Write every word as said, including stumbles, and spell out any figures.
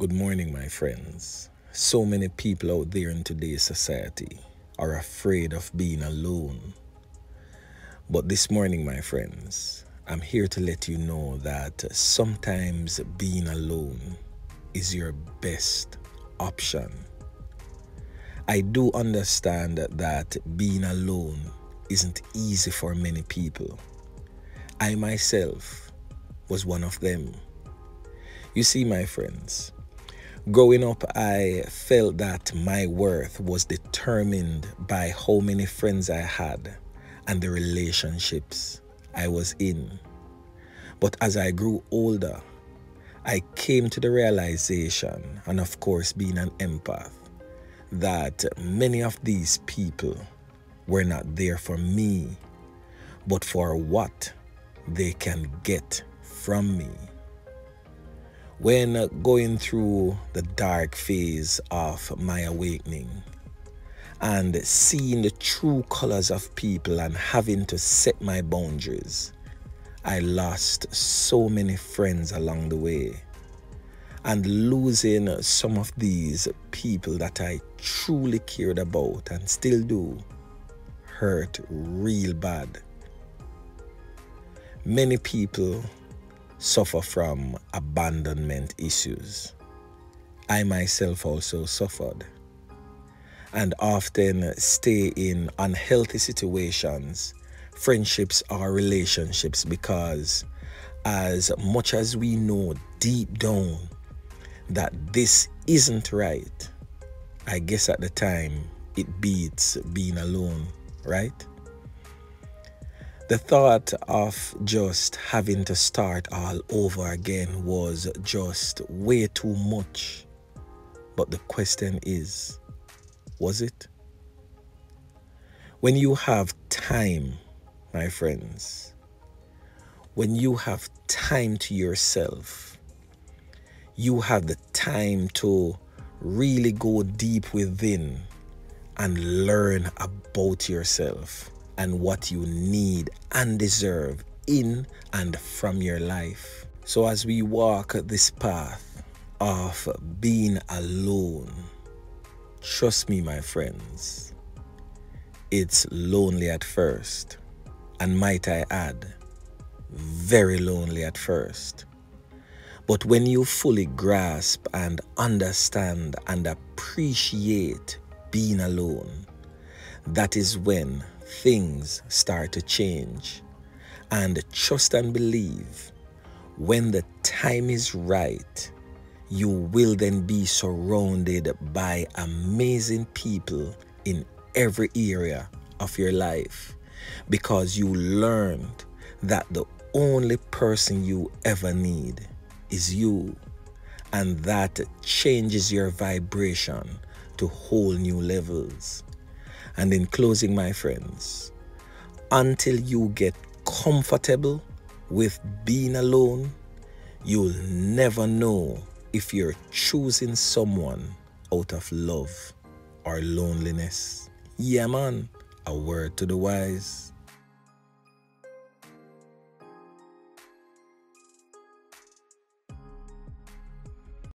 Good morning, my friends. So many people out there in today's society are afraid of being alone. But this morning, my friends, I'm here to let you know that sometimes being alone is your best option. I do understand that being alone isn't easy for many people. I myself was one of them. You see, my friends, growing up, I felt that my worth was determined by how many friends I had and the relationships I was in. But as I grew older, I came to the realization, and of course being an empath, that many of these people were not there for me, but for what they can get from me. When going through the dark phase of my awakening and seeing the true colors of people and having to set my boundaries, I lost so many friends along the way. And losing some of these people that I truly cared about and still do hurt real bad. Many people suffer from abandonment issues. I myself also suffered, and often stay in unhealthy situations, friendships or relationships, because as much as we know deep down that this isn't right, I guess at the time it beats being alone, right? The thought of just having to start all over again was just way too much. But the question is, was it? When you have time, my friends, when you have time to yourself, you have the time to really go deep within and learn about yourself and what you need and deserve in and from your life. So as we walk this path of being alone, trust me, my friends, it's lonely at first, and might I add, very lonely at first. But when you fully grasp and understand and appreciate being alone, that is when things start to change. And trust and believe, when the time is right, you will then be surrounded by amazing people in every area of your life, because you learned that the only person you ever need is you, and that changes your vibration to whole new levels. And in closing, my friends, until you get comfortable with being alone, you'll never know if you're choosing someone out of love or loneliness. Yeah, man, a word to the wise.